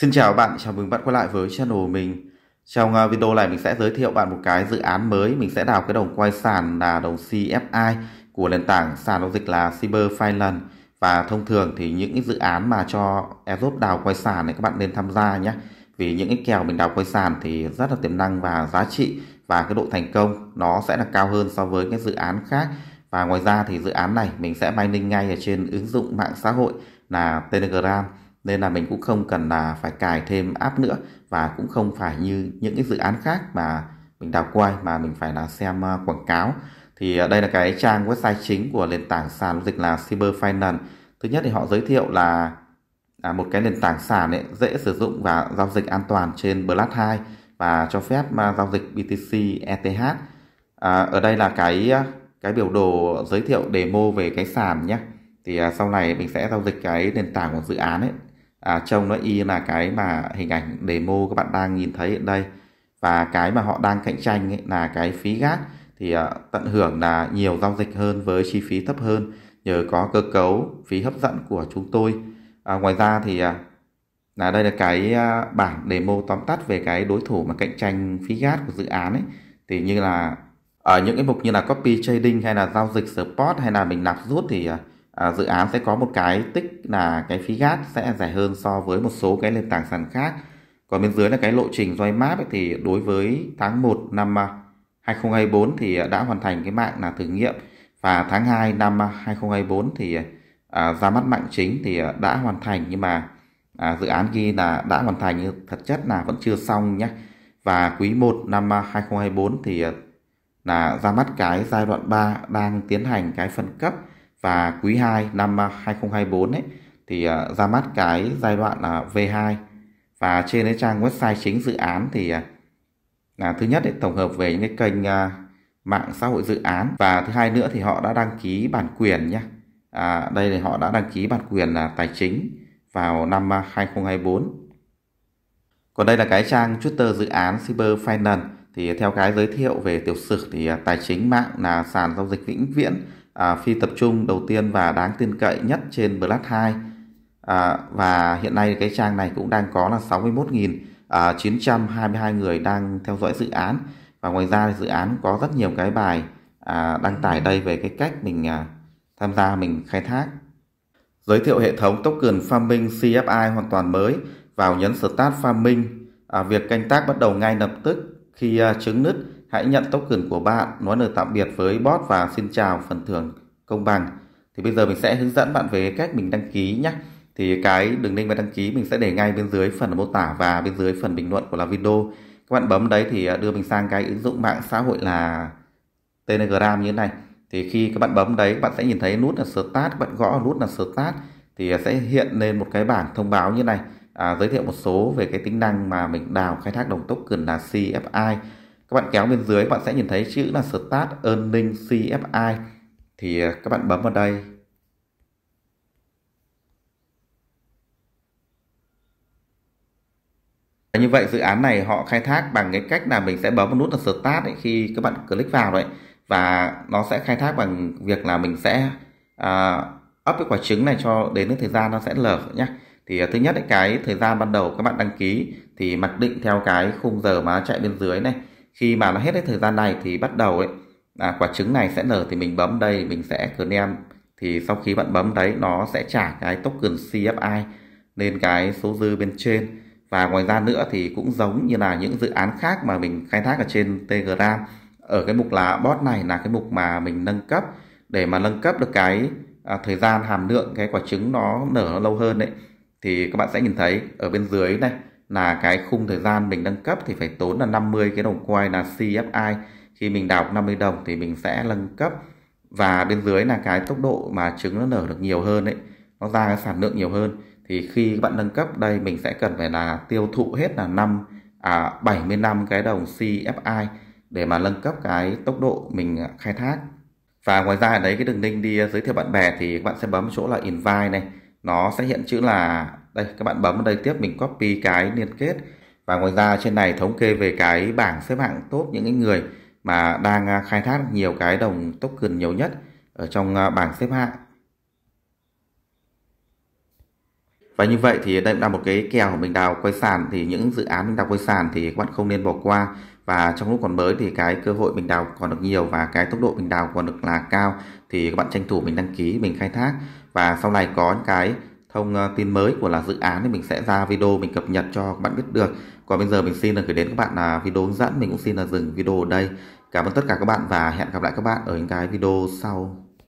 Xin chào bạn, chào mừng bạn quay lại với channel mình. Trong video này mình sẽ giới thiệu bạn một cái dự án mới. Mình sẽ đào cái đồng quay sàn là đồng CFI của nền tảng sàn giao dịch là Cyber Finance. Và thông thường thì những cái dự án mà cho airdrop đào quay sàn này các bạn nên tham gia nhé. Vì những cái kèo mình đào quay sàn thì rất là tiềm năng và giá trị, và cái độ thành công nó sẽ là cao hơn so với cái dự án khác. Và ngoài ra thì dự án này mình sẽ mining ngay ở trên ứng dụng mạng xã hội là Telegram, nên là mình cũng không cần là phải cài thêm app nữa, và cũng không phải như những cái dự án khác mà mình đào quay mà mình phải là xem quảng cáo. Thì đây là cái trang website chính của nền tảng sàn giao dịch là Cyber Finance. Thứ nhất thì họ giới thiệu là một cái nền tảng sàn ấy dễ sử dụng và giao dịch an toàn trên Blast 2 và cho phép giao dịch BTC, ETH. Ở đây là cái biểu đồ giới thiệu demo về cái sàn nhé. Thì sau này mình sẽ giao dịch cái nền tảng của dự án ấy. Trông nó y là cái mà hình ảnh demo các bạn đang nhìn thấy ở đây. Và cái mà họ đang cạnh tranh ấy là cái phí gas, thì tận hưởng là nhiều giao dịch hơn với chi phí thấp hơn nhờ có cơ cấu phí hấp dẫn của chúng tôi. Ngoài ra thì là đây là cái bản demo tóm tắt về cái đối thủ mà cạnh tranh phí gas của dự án ấy. Thì như là ở những cái mục như là copy trading hay là giao dịch support hay là mình nạp rút thì dự án sẽ có một cái tích là cái phí gas sẽ rẻ hơn so với một số cái nền tảng sàn khác. Còn bên dưới là cái lộ trình join map ấy, thì đối với tháng 1 năm 2024 thì đã hoàn thành cái mạng là thử nghiệm, và tháng 2 năm 2024 thì ra mắt mạng chính thì đã hoàn thành, nhưng mà dự án ghi là đã hoàn thành nhưng thật chất là vẫn chưa xong nhé. Và quý 1 năm 2024 thì là ra mắt cái giai đoạn 3 đang tiến hành cái phân cấp, và quý 2 năm 2024 ấy thì ra mắt cái giai đoạn là V2. Và trên cái trang website chính dự án thì là thứ nhất để tổng hợp về những cái kênh mạng xã hội dự án, và thứ hai nữa thì họ đã đăng ký bản quyền nhé. Đây thì họ đã đăng ký bản quyền là tài chính vào năm 2024. Còn đây là cái trang Twitter dự án Cyber Finance. Thì theo cái giới thiệu về tiểu sử thì tài chính mạng là sàn giao dịch vĩnh viễn, phi tập trung đầu tiên và đáng tin cậy nhất trên Blast 2. Và hiện nay cái trang này cũng đang có là 61.922 người đang theo dõi dự án. Và ngoài ra thì dự án có rất nhiều cái bài đăng tải đây về cái cách mình tham gia, mình khai thác. Giới thiệu hệ thống token farming CFI hoàn toàn mới. Vào nhấn Start Farming, việc canh tác bắt đầu ngay lập tức. Khi trứng nứt, hãy nhận token của bạn. Nói lời tạm biệt với bot và xin chào phần thưởng công bằng. Thì bây giờ mình sẽ hướng dẫn bạn về cách mình đăng ký nhé. Thì cái đường link mà đăng ký mình sẽ để ngay bên dưới phần mô tả và bên dưới phần bình luận của là video. Các bạn bấm đấy thì đưa mình sang cái ứng dụng mạng xã hội là Telegram như thế này. Thì khi các bạn bấm đấy, các bạn sẽ nhìn thấy nút là Start, các bạn gõ nút là Start thì sẽ hiện lên một cái bảng thông báo như này. Giới thiệu một số về cái tính năng mà mình đào khai thác đồng token là CFI. Các bạn kéo bên dưới, các bạn sẽ nhìn thấy chữ là Start Earning CFI. Thì các bạn bấm vào đây. Như vậy dự án này họ khai thác bằng cái cách là mình sẽ bấm vào nút là Start ấy, khi các bạn click vào đấy. Và nó sẽ khai thác bằng việc là mình sẽ up cái quả trứng này cho đến thời gian nó sẽ lở nhé. Thì thứ nhất cái thời gian ban đầu các bạn đăng ký thì mặc định theo cái khung giờ mà chạy bên dưới này. Khi mà nó hết cái thời gian này thì bắt đầu ấy quả trứng này sẽ nở, thì mình bấm đây, mình sẽ claim. Thì sau khi bạn bấm đấy nó sẽ trả cái token CFI lên cái số dư bên trên. Và ngoài ra nữa thì cũng giống như là những dự án khác mà mình khai thác ở trên Telegram, ở cái mục là bot này là cái mục mà mình nâng cấp để mà nâng cấp được cái thời gian hàm lượng cái quả trứng nó nở nó lâu hơn đấy. Thì các bạn sẽ nhìn thấy ở bên dưới này là cái khung thời gian mình nâng cấp thì phải tốn là 50 cái đồng coin là CFI. Khi mình đào 50 đồng thì mình sẽ nâng cấp. Và bên dưới là cái tốc độ mà trứng nó nở được nhiều hơn ấy, nó ra cái sản lượng nhiều hơn. Thì khi các bạn nâng cấp đây mình sẽ cần phải là tiêu thụ hết là 75 cái đồng CFI để mà nâng cấp cái tốc độ mình khai thác. Và ngoài ra đấy cái đường link đi giới thiệu bạn bè thì các bạn sẽ bấm vào chỗ là invite này. Nó sẽ hiện chữ là đây, các bạn bấm vào đây tiếp, mình copy cái liên kết. Và ngoài ra trên này thống kê về cái bảng xếp hạng top những cái người mà đang khai thác nhiều cái đồng token nhiều nhất ở trong bảng xếp hạng. Và như vậy thì đây cũng là một cái kèo của mình đào quay sàn, thì những dự án mình đào quay sàn thì các bạn không nên bỏ qua. Và trong lúc còn mới thì cái cơ hội mình đào còn được nhiều và cái tốc độ mình đào còn được là cao, thì các bạn tranh thủ mình đăng ký, mình khai thác. Và sau này có những cái thông tin mới của là dự án thì mình sẽ ra video mình cập nhật cho các bạn biết được. Còn bây giờ mình xin là gửi đến các bạn là video hướng dẫn, mình cũng xin là dừng video ở đây. Cảm ơn tất cả các bạn và hẹn gặp lại các bạn ở những cái video sau.